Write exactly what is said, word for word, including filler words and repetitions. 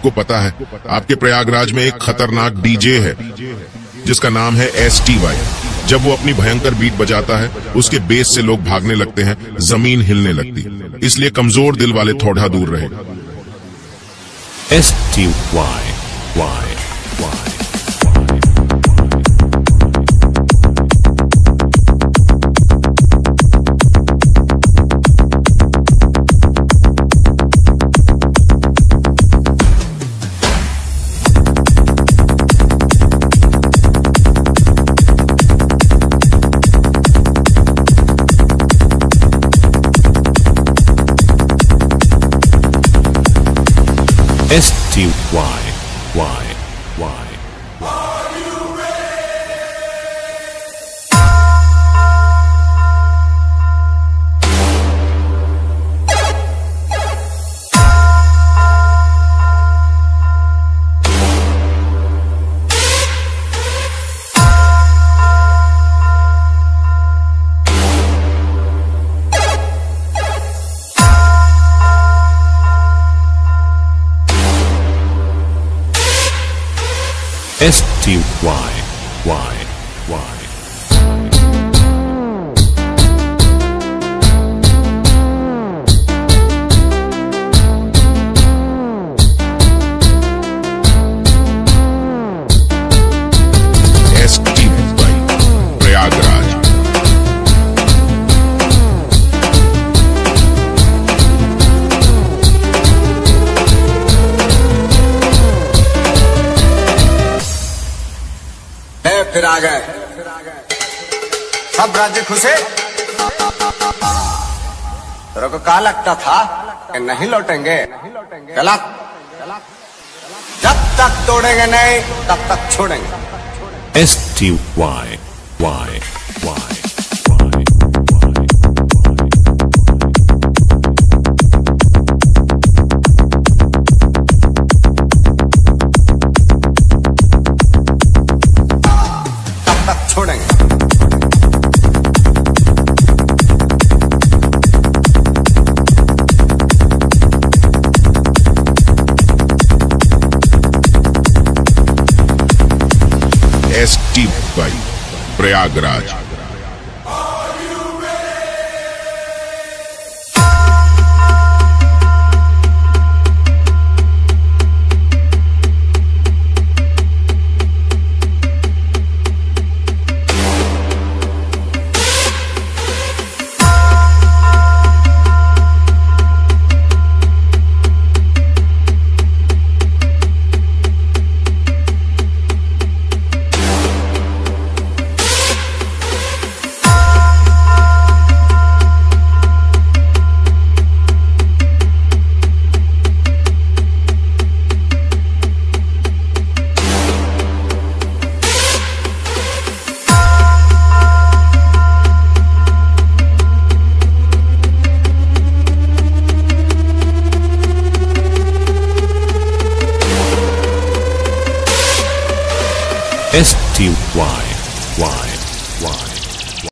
आपको पता है आपके प्रयागराज में एक खतरनाक डीजे है जिसका नाम है एस टी वाई। जब वो अपनी भयंकर बीट बजाता है उसके बेस से लोग भागने लगते हैं, जमीन हिलने लगती, इसलिए कमजोर दिल वाले थोड़ा दूर रहे। S T Y Y Y S T Y Y Y S T Y Y Y फिर आ गए सब राज्य खुशे। तेरे को क्या लगता था कि नहीं लौटेंगे? गलत। जब तक तोड़ेंगे नहीं तब तक छोड़ेंगे। S T Y Y Y S T Y Prayagraj. S T Y Y